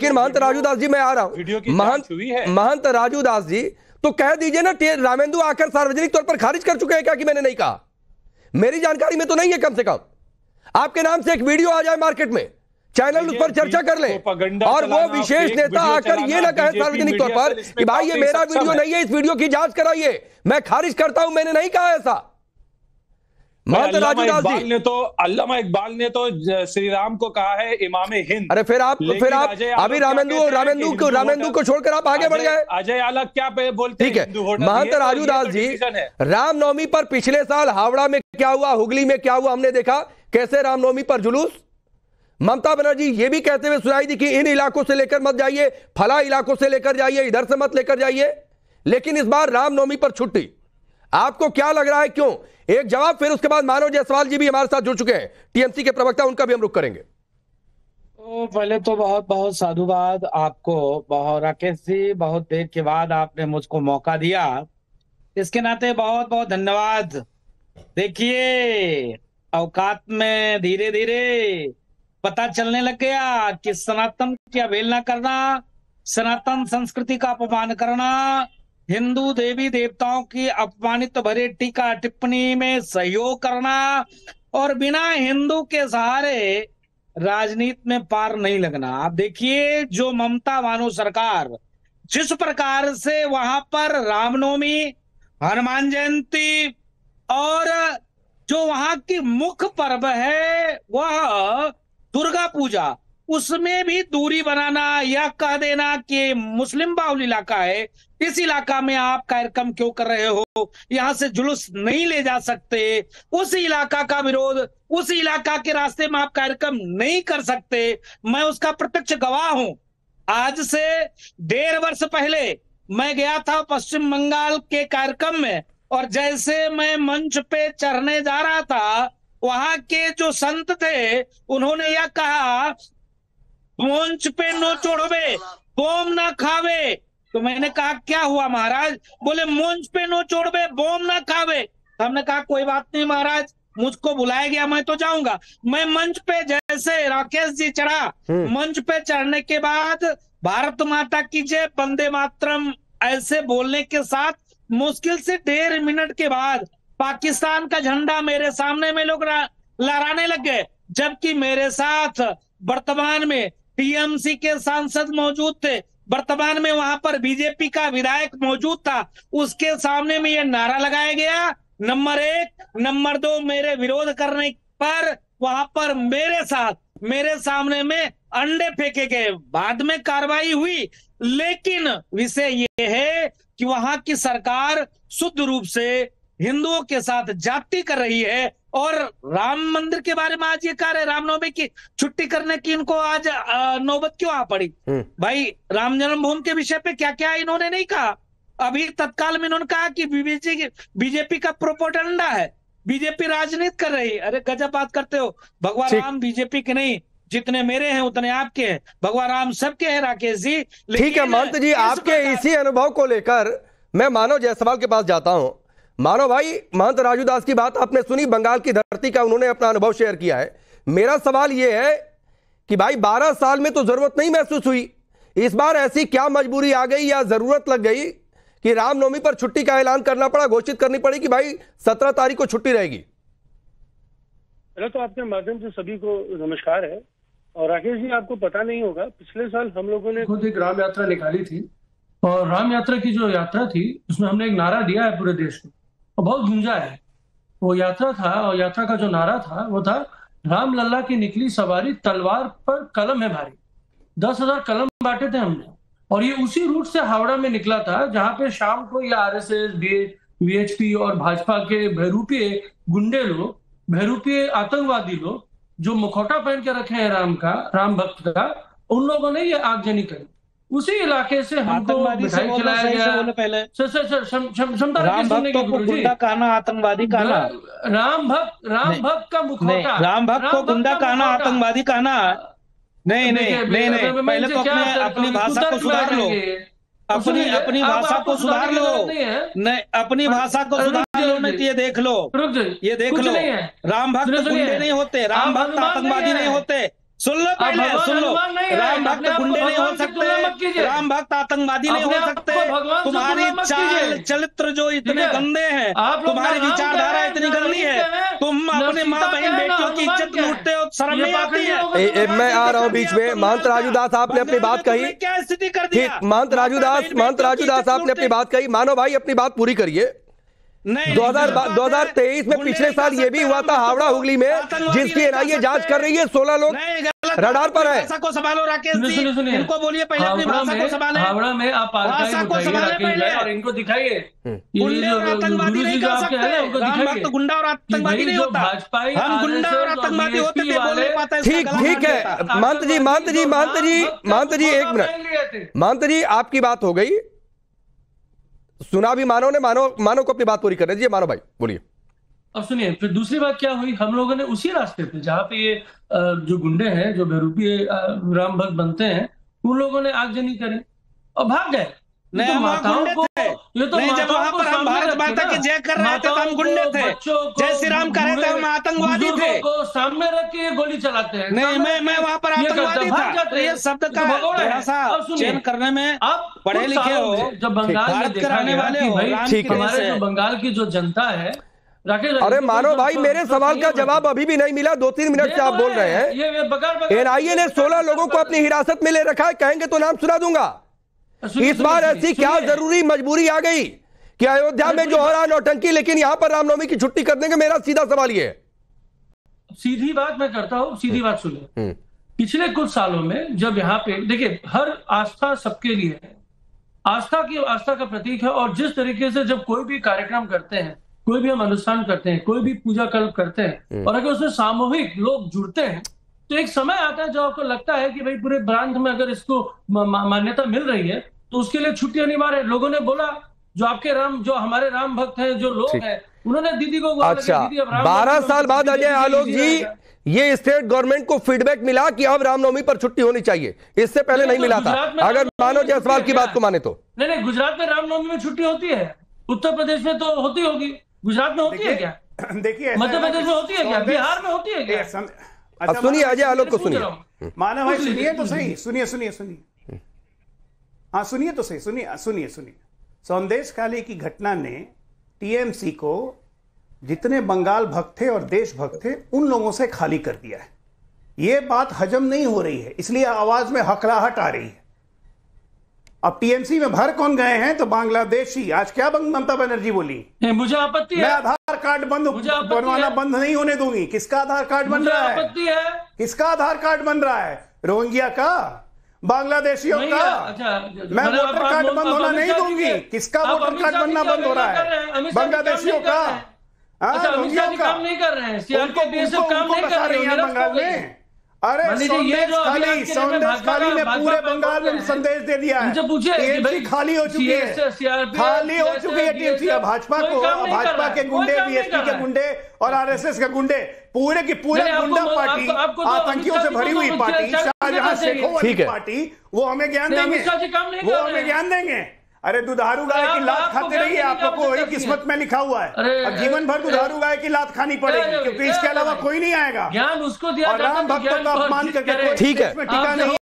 लेकिन महंत राजू दास जी मैं आ रहा हूँ, महंत राजू दास जी तो कह दीजिए ना, रामेंदु आकर सार्वजनिक तौर पर खारिज कर चुके हैं क्या कि मैंने नहीं कहा? मेरी जानकारी में तो नहीं है कम से कम। आपके नाम से एक वीडियो आ जाए मार्केट में, चैनल पर चर्चा कर लें और वो विशेष नेता आकर ये ना कहे सार्वजनिक तौर पर कि भाई ये मेरा वीडियो नहीं है, इस वीडियो की जांच कराइए, मैं खारिज करता हूं, मैंने नहीं कहा ऐसा। अल्लामा इकबाल ने तो श्री राम को कहा है इमाम हिंद। अरे फिर आप अभी रामेंदु को छोड़कर आप आगे बढ़ गए। अजय आला क्या बोलते हैं? ठीक है महंत राजू दास जी, रामनवमी पर पिछले साल हावड़ा में क्या हुआ, हुगली में क्या हुआ, हमने देखा कैसे रामनवमी पर जुलूस। ममता बनर्जी ये भी कहते हुए सुनाई दी कि इन इलाकों से लेकर मत जाइए, फला इलाकों से लेकर जाइए, इधर से मत लेकर जाइए, लेकिन इस बार रामनवमी पर छुट्टी। आपको क्या लग रहा है क्यों? एक जवाब, फिर उसके बाद मानव जायसवाल जी भी हमारे साथ जुड़ चुके हैं, टीएमसी के प्रवक्ता, उनका भी हम रुख करेंगे। तो पहले तो बहुत बहुत साधुवाद आपको, बहुत राकेश जी, बहुत देर के बाद आपने मुझको मौका दिया, इसके नाते बहुत बहुत धन्यवाद। देखिए औकात में धीरे धीरे पता चलने लग गया कि सनातन की अवहेलना करना, सनातन संस्कृति का अपमान करना, हिंदू देवी देवताओं की अपमानित भरे टीका टिप्पणी में सहयोग करना और बिना हिंदू के सहारे राजनीति में पार नहीं लगना। आप देखिए जो ममता मानो सरकार जिस प्रकार से वहां पर रामनवमी, हनुमान जयंती और जो वहां की मुख्य पर्व है वह दुर्गा पूजा, उसमें भी दूरी बनाना या कह देना कि मुस्लिम बाहुल इलाका है, इस इलाका में आप कार्यक्रम क्यों कर रहे हो, यहाँ से जुलूस नहीं ले जा सकते, उस इलाका का विरोध, उस इलाका के रास्ते में आप कार्यक्रम नहीं कर सकते। मैं उसका प्रत्यक्ष गवाह हूं। आज से 1.5 वर्ष पहले मैं गया था पश्चिम बंगाल के कार्यक्रम में, और जैसे मैं मंच पे चढ़ने जा रहा था वहां के जो संत थे उन्होंने यह कहा मंच पे नो चढ़ोबे बोम ना खावे। तो मैंने कहा क्या हुआ महाराज? बोले मंच पे नो चढ़ोबे बोम ना खावे। हमने कहा कोई बात नहीं महाराज, मुझको बुलाया गया, मैं तो जाऊंगा। मैं मंच पे जैसे राकेश जी चढ़ा, मंच पे चढ़ने के बाद भारत माता की जय, वंदे मातरम ऐसे बोलने के साथ मुश्किल से 1.5 मिनट के बाद पाकिस्तान का झंडा मेरे सामने में लोग लहराने लग गए, जबकि मेरे साथ वर्तमान में टीएमसी के सांसद मौजूद थे, वर्तमान में वहां पर बीजेपी का विधायक मौजूद था, उसके सामने में यह नारा लगाया गया, नंबर 1, नंबर 2 मेरे विरोध करने पर वहां पर मेरे साथ मेरे सामने में अंडे फेंके गए। बाद में कार्रवाई हुई, लेकिन विषय ये है कि वहां की सरकार शुद्ध रूप से हिंदुओं के साथ जाति कर रही है। और राम मंदिर के बारे में आज ये कह रहे, रामनवमी की छुट्टी करने की इनको आज नौबत क्यों आ पड़ी? भाई राम जन्मभूमि के विषय पे क्या क्या इन्होंने नहीं कहा? अभी तत्काल में इन्होंने कहा कि बीजेपी का प्रोपोगंडा है, बीजेपी राजनीति कर रही है। अरे गजब बात करते हो, भगवान राम बीजेपी के नहीं, जितने मेरे हैं उतने आपके हैं, भगवान राम सबके हैं राकेश जी। ठीक है महंत जी, आपके इसी अनुभव को लेकर मैं मानव जायसवाल के पास जाता हूं। मानव भाई, महंत राजू दास की बात आपने सुनी, बंगाल की धरती का उन्होंने अपना अनुभव शेयर किया है। मेरा सवाल यह है कि भाई 12 साल में तो जरूरत नहीं महसूस हुई, इस बार ऐसी क्या मजबूरी आ गई या जरूरत लग गई कि रामनवमी पर छुट्टी का ऐलान करना पड़ा, घोषित करनी पड़ी कि भाई 17 तारीख को छुट्टी रहेगी? तो आपके माध्यम से सभी को नमस्कार है। और राकेश जी आपको पता नहीं होगा, पिछले साल हम लोगों ने खुद एक राम यात्रा निकाली थी, और राम यात्रा की जो यात्रा थी उसमें हमने एक नारा दिया है पूरे देश में, और बहुत गूंजा है वो यात्रा था। और यात्रा का जो नारा था वो था, राम लल्ला की निकली सवारी तलवार पर कलम है भारी। 10,000 कलम बांटे थे हमने, और ये उसी रूट से हावड़ा में निकला था जहाँ पे शाम को ये RSS, VHP और भाजपा के भैरूपीय गुंडे लोग, भैरूपीय आतंकवादी लोग जो मुखौटा पहन के रखे हैं राम का, राम भक्त का, उन लोगों ने ये आगजनी करी। उसी इलाके से हमको मिठाई खिलाया गया। राम भक्त को गुंडा कहना आतंकवादी कहना नहीं, पहले तो अपनी भाषा को सुधार लो, अपनी भाषा को सुधार लो, नहीं अपनी भाषा को सुधार लो, नहीं ये देख लो, ये देख लो, राम भक्त गुंडे नहीं होते, राम भक्त आतंकवादी नहीं होते, सुन लो पहले, सुन लो, राम भक्त गुंडे नहीं हो सकते, राम भक्त आतंकवादी नहीं हो सकते। तुम्हारी चाल चरित्र जो इतने गंदे हैं, तुम्हारी विचारधारा इतनी गंदी है, तुम अपने माँ बहन बेटियों की इज्जत लूटते हो, शर्म नहीं आती है। मैं आ रहा हूँ बीच में, महंत राजू दास आपने अपनी बात कही, क्या स्थिति कर दी। महंत राजू दास आपने अपनी बात कही, मानो भाई अपनी बात पूरी करिए। 2023 में पिछले साल ये भी हुआ था हावड़ा हुगली में, जिसकी एनआईए जांच कर रही है, 16 लोग रडार पर है। को संभालो राकेश जी, इनको बोलिए पहले अपनी भाषा को संभालें। हावड़ा में आप भाषा को संभालें पहले और इनको दिखाइए, गुंडे और आतंकवादी नहीं कर सकते। राम भक्त गुंडा और आतंकवादी नहीं होता, हम गुंडा और आतंकवादी होते थे, बोल नहीं पाता। ठीक ठीक है महंत जी एक मिनट, महंत जी आपकी बात हो गई, सुना भी मानव ने, मानव को अपनी बात पूरी करने दीजिए। मानव भाई बोलिए। अब सुनिए, फिर दूसरी बात क्या हुई, हम लोगों ने उसी रास्ते पे जहाँ पे ये जो गुंडे हैं, जो बेरूपी राम भक्त बनते हैं, उन लोगों ने आगजनी करी और भाग गए। जब वहाँ पर हम भारत माता की जय कर रहे थे तो हम गुंडे थे, जय श्री राम कर रहे थे हम आतंकवादी थे। सामने रख के गोली चलाते हैं, नहीं मैं वहाँ पर आतंकवादी था। ये शब्द का थोड़ा सा चयन करने में आप पढ़े लिखे हो, जब बंगाल में दिखाने वाले हो, हमारे जो बंगाल की जो जनता है। अरे मानो भाई, मेरे सवाल का जवाब अभी भी नहीं मिला, 2-3 मिनट से आप बोल रहे हैं। एनआईए ने 16 लोगों को अपनी हिरासत में ले रखा है, कहेंगे तो नाम सुना दूंगा। इस बार ऐसी क्या जरूरी मजबूरी आ गई कि अयोध्या में जो हो रहा नौटंकी, लेकिन यहाँ पर रामनवमी की छुट्टी कर देंगे। मेरा सीधा सवाल ये है, सीधी बात मैं करता हूँ, सीधी बात सुनिए। पिछले कुछ सालों में जब यहाँ पे देखिए, हर आस्था सबके लिए है, आस्था का प्रतीक है। और जिस तरीके से जब कोई भी कार्यक्रम करते हैं, कोई भी हम अनुष्ठान करते हैं, कोई भी पूजा कल्प करते हैं, और अगर उसमें सामूहिक लोग जुड़ते हैं, तो एक समय आता है जब आपको लगता है कि भाई पूरे प्रांत में अगर इसको मान्यता मिल रही है, तो उसके लिए छुट्टी अनिवार्य है। लोगों ने बोला, जो आपके राम, जो हमारे राम भक्त हैं, जो लोग हैं, उन्होंने दीदी को, अच्छा, 12 साल बाद अजय आलोक जी, ये स्टेट गवर्नमेंट को फीडबैक मिला कि अब रामनवमी पर छुट्टी होनी चाहिए, इससे पहले नहीं मिला था। अगर मानो जायसवाल की बात को माने तो नहीं, गुजरात में रामनवमी में छुट्टी होती है, उत्तर प्रदेश में तो होती होगी, गुजरात में होती है क्या, देखिए मध्य प्रदेश में होती है क्या, बिहार में होती है क्या। अच्छा, सुनिए अजय आलोक को, सुनिए मानव भाई, सुनिए तो सही, सुनिए हाँ, सुनिए तो सही, सुनिए। संदेश काले की घटना ने टीएमसी को, जितने बंगाल भक्त थे और देशभक्त थे, उन लोगों से खाली कर दिया है। ये बात हजम नहीं हो रही है, इसलिए आवाज में हकलाहट आ रही है। अब टीएमसी में भर कौन गए हैं तो बांग्लादेशी। आज क्या ममता बनर्जी बोली, मुझे आपत्ति है, मैं आधार कार्ड बंद बनवाना बंद नहीं होने दूंगी। किसका आधार कार्ड बन रहा है, किसका आधार कार्ड बन रहा है, रोहिंग्या का, बांग्लादेशियों का। मैं वोटर कार्ड बंद होना नहीं दूंगी। किसका वोटर कार्ड बनना बंद हो रहा है, बांग्लादेशियों का, रोहिंग्या का। बंगाल में अरे संदेश खाली ने पूरे बंगाल में संदेश दे दिया है। टीएमसी खाली हो चुकी है, टीएमसी। भाजपा को, भाजपा के गुंडे, बीएसपी के गुंडे और आरएसएस के गुंडे, पूरे की पूरे गुंडा पार्टी, आतंकियों से भरी हुई पार्टी, शाहजहां शेखों वाली पार्टी, वो हमें ज्ञान देंगे, अरे दुधारू गाय की लात खाते रहिए, आप लोग को किस्मत में लिखा हुआ है। अब जीवन भर दुधारू गाय की लात खानी पड़ेगी, क्योंकि इसके अलावा कोई नहीं आएगा। ज्ञान उसको दिया, और राम भक्तों का अपमान करके ठीक है।